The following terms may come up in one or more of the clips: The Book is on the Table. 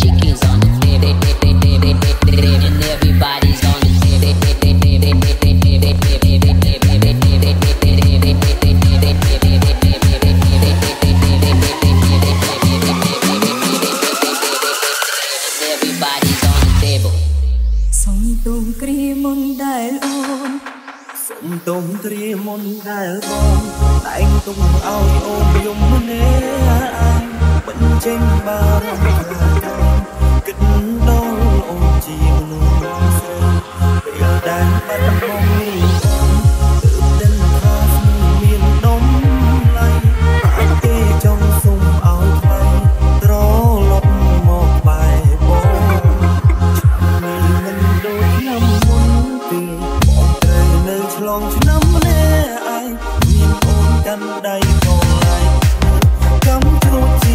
chicken's on the table, and everybody's on the table, everybody's on the table. Santong krimon dal om, santong krimon dal om, tang tung ao om yum ne. Trên bao năm kịch đâu ôm chiều núi sông bây đang bắt mong đi tự tin ta miền đông lay hãy kê trong sông áo bay tró lòng một bài bố mình đôi năm muốn tìm một đời nơi lòng năm lẽ ai nhìn ôm cánh đầy còn lại cắm chút chi.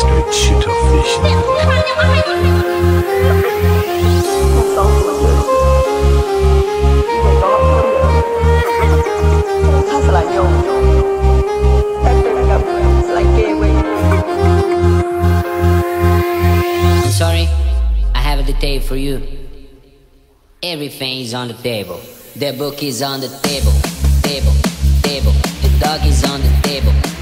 I'm sorry, I have the tape for you. Everything is on the table. The book is on the table, table, table. The dog is on the table.